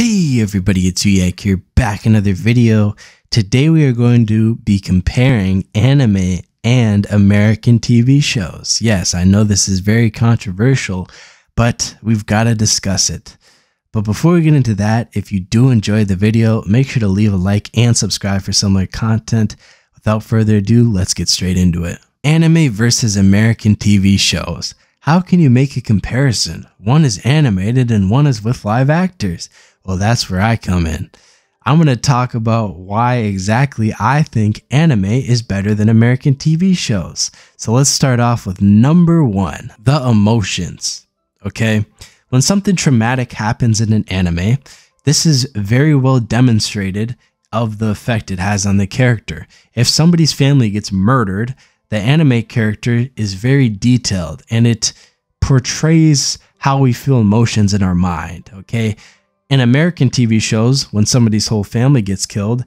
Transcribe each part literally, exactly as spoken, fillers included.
Hey everybody, it's Uyak here, back another video. Today we are going to be comparing anime and American T V shows. Yes, I know this is very controversial, but we've got to discuss it. But before we get into that, if you do enjoy the video, make sure to leave a like and subscribe for similar content. Without further ado, let's get straight into it. Anime versus American T V shows. How can you make a comparison? One is animated and one is with live actors. Well, that's where I come in. I'm going to talk about why exactly I think anime is better than American T V shows. So let's start off with number one, the emotions. Okay, when something traumatic happens in an anime, this is very well demonstrated of the effect it has on the character. If somebody's family gets murdered, the anime character is very detailed and it portrays how we feel emotions in our mind, okay? In American T V shows, when somebody's whole family gets killed,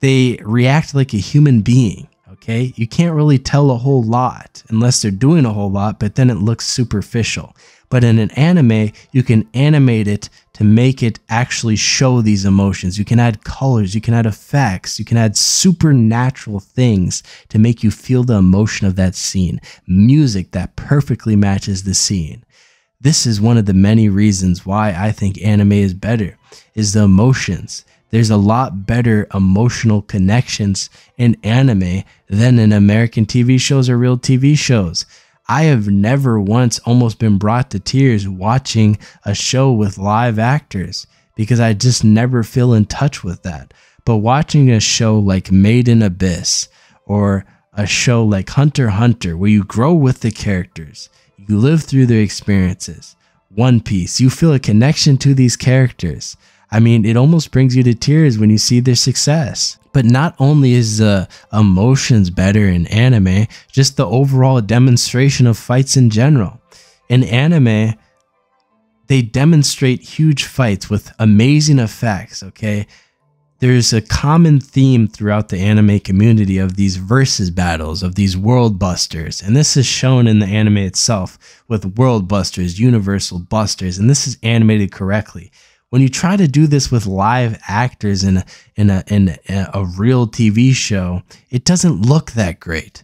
they react like a human being, okay? You can't really tell a whole lot unless they're doing a whole lot, but then it looks superficial. But in an anime, you can animate it to make it actually show these emotions. You can add colors, you can add effects, you can add supernatural things to make you feel the emotion of that scene. Music that perfectly matches the scene. This is one of the many reasons why I think anime is better, is the emotions. There's a lot better emotional connections in anime than in American T V shows or real T V shows. I have never once almost been brought to tears watching a show with live actors because I just never feel in touch with that. But watching a show like Made in Abyss or a show like Hunter x Hunter, where you grow with the characters, you live through their experiences, One Piece, you feel a connection to these characters. I mean, it almost brings you to tears when you see their success. But not only is the emotions better in anime, just the overall demonstration of fights in general. In anime, they demonstrate huge fights with amazing effects, okay? There's a common theme throughout the anime community of these versus battles, of these world busters. And this is shown in the anime itself with world busters, universal busters, and this is animated correctly. When you try to do this with live actors in a, in a, in a, a real T V show, it doesn't look that great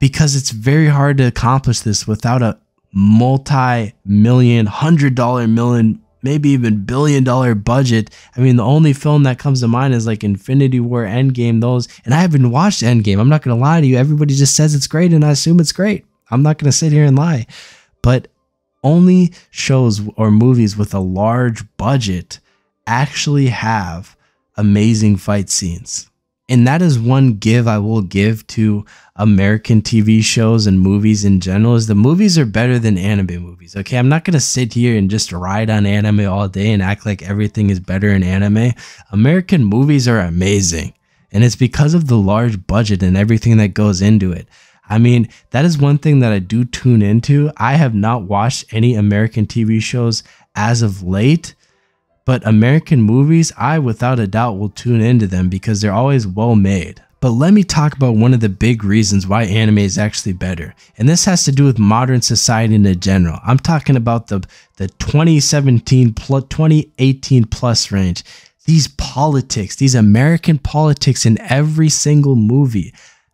because it's very hard to accomplish this without a multi-million, hundred dollar million, maybe even billion dollar budget. I mean, the only film that comes to mind is like Infinity War, Endgame, those, and I haven't watched Endgame. I'm not going to lie to you. Everybody just says it's great and I assume it's great. I'm not going to sit here and lie, but only shows or movies with a large budget actually have amazing fight scenes. And that is one give I will give to American T V shows and movies in general, is the movies are better than anime movies. Okay, I'm not going to sit here and just ride on anime all day and act like everything is better in anime. American movies are amazing. And it's because of the large budget and everything that goes into it. I mean, that is one thing that I do tune into. I have not watched any American T V shows as of late, but American movies, I without a doubt will tune into them because they're always well made. But let me talk about one of the big reasons why anime is actually better. And this has to do with modern society in general. I'm talking about the, the twenty seventeen plus twenty eighteen plus range. These politics, these American politics in every single movie.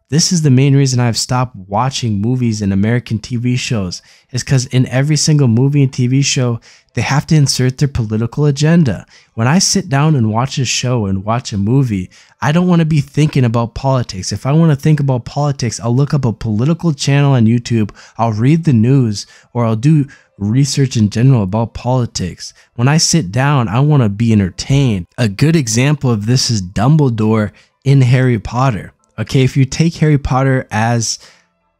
This is the main reason I've stopped watching movies and American T V shows, is because in every single movie and T V show, they have to insert their political agenda. When I sit down and watch a show and watch a movie, I don't want to be thinking about politics. If I want to think about politics, I'll look up a political channel on YouTube, I'll read the news, or I'll do research in general about politics. When I sit down, I want to be entertained. A good example of this is Dumbledore in Harry Potter. Okay, if you take Harry Potter as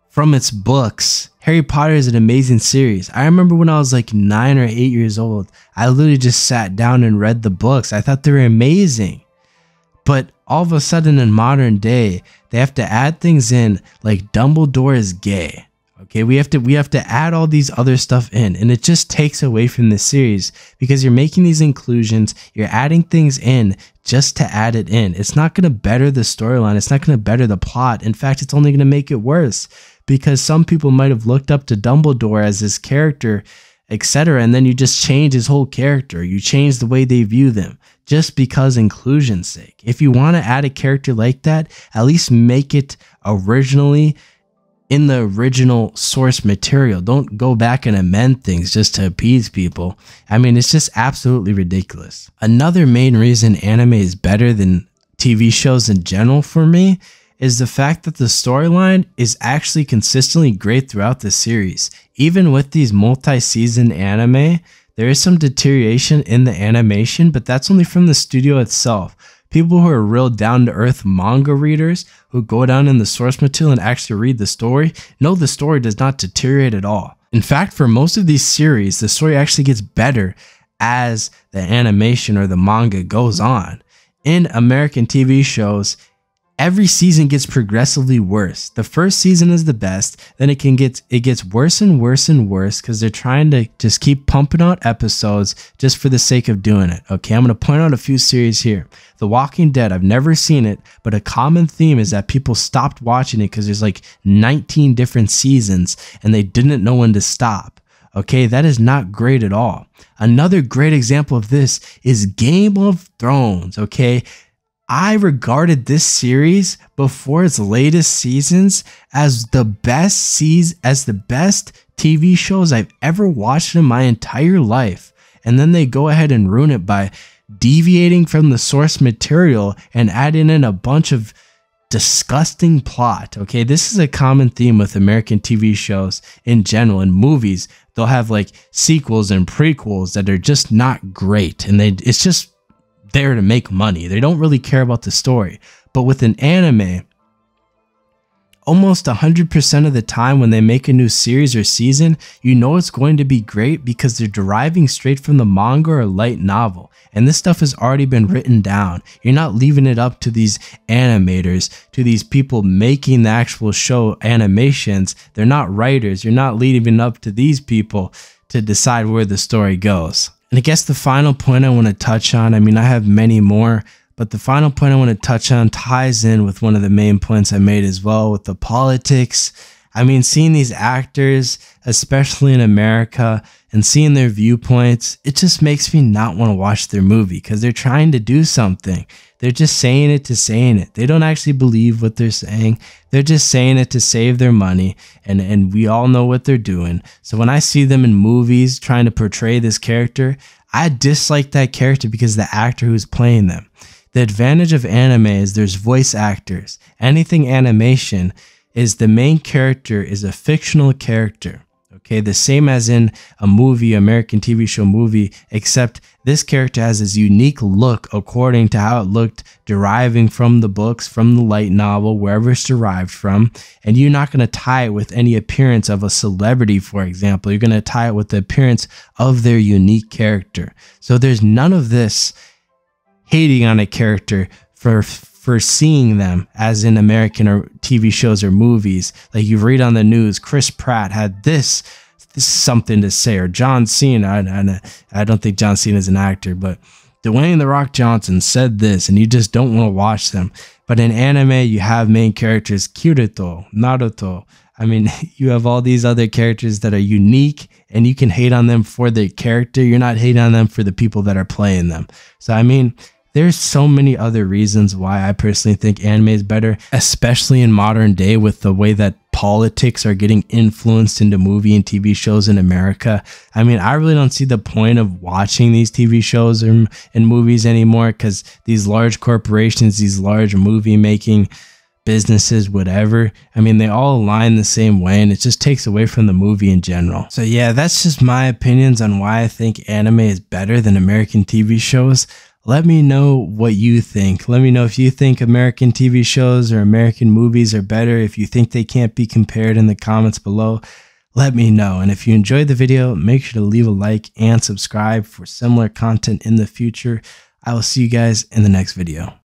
from its books, Harry Potter is an amazing series. I remember when I was like nine or eight years old, I literally just sat down and read the books. I thought they were amazing. But all of a sudden in modern day, they have to add things in like Dumbledore is gay. Okay, we have to we have to add all these other stuff in, and it just takes away from the series because you're making these inclusions, you're adding things in just to add it in. It's not going to better the storyline, it's not going to better the plot. In fact, it's only going to make it worse because some people might have looked up to Dumbledore as this character et cetera. And then you just change his whole character. You change the way they view them just because inclusion's sake. If you want to add a character like that, at least make it originally in the original source material. Don't go back and amend things just to appease people. I mean, it's just absolutely ridiculous. Another main reason anime is better than T V shows in general for me is the fact that the storyline is actually consistently great throughout the series. Even with these multi-season anime, there is some deterioration in the animation, but that's only from the studio itself. People who are real down-to-earth manga readers who go down in the source material and actually read the story know the story does not deteriorate at all. In fact, for most of these series, the story actually gets better as the animation or the manga goes on. In American T V shows, every season gets progressively worse. The first season is the best, then it can get it gets worse and worse and worse because they're trying to just keep pumping out episodes just for the sake of doing it. Okay, I'm going to point out a few series here. The Walking Dead, I've never seen it, but a common theme is that people stopped watching it because there's like nineteen different seasons and they didn't know when to stop. Okay, that is not great at all. Another great example of this is Game of Thrones, okay? I regarded this series before its latest seasons as the best seas as the best T V shows I've ever watched in my entire life. And then they go ahead and ruin it by deviating from the source material and adding in a bunch of disgusting plot. Okay, this is a common theme with American T V shows in general and movies. They'll have like sequels and prequels that are just not great, and they it's just there to make money. They don't really care about the story. But with an anime, almost one hundred percent of the time when they make a new series or season, you know it's going to be great because they're deriving straight from the manga or light novel. And this stuff has already been written down. You're not leaving it up to these animators, to these people making the actual show animations. They're not writers. You're not leaving it up to these people to decide where the story goes. And I guess the final point I want to touch on, I mean, I have many more, but the final point I want to touch on ties in with one of the main points I made as well, with the politics. I mean, seeing these actors, especially in America, and seeing their viewpoints, it just makes me not want to watch their movie because they're trying to do something. They're just saying it to saying it. They don't actually believe what they're saying. They're just saying it to save their money, and, and we all know what they're doing. So when I see them in movies trying to portray this character, I dislike that character because of the actor who's playing them. The advantage of anime is there's voice actors. Anything animation is the main character is a fictional character. Okay, the same as in a movie, American T V show movie, except this character has his unique look according to how it looked, deriving from the books, from the light novel, wherever it's derived from. And you're not going to tie it with any appearance of a celebrity, for example. You're going to tie it with the appearance of their unique character. So there's none of this hating on a character for for seeing them as in American or T V shows or movies. Like you read on the news, Chris Pratt had this, this something to say, or John Cena. I, I, I don't think John Cena is an actor, but Dwayne "The Rock" Johnson said this, and you just don't want to watch them. But in anime, you have main characters, Kirito, Naruto. I mean, you have all these other characters that are unique, and you can hate on them for their character. You're not hating on them for the people that are playing them. So, I mean, there's so many other reasons why I personally think anime is better, especially in modern day with the way that politics are getting influenced into movie and T V shows in America. I mean, I really don't see the point of watching these T V shows and movies anymore because these large corporations, these large movie making businesses, whatever, I mean, they all align the same way, and it just takes away from the movie in general. So yeah, that's just my opinions on why I think anime is better than American T V shows. Let me know what you think. Let me know if you think American T V shows or American movies are better. If you think they can't be compared in the comments below, let me know. And if you enjoyed the video, make sure to leave a like and subscribe for similar content in the future. I will see you guys in the next video.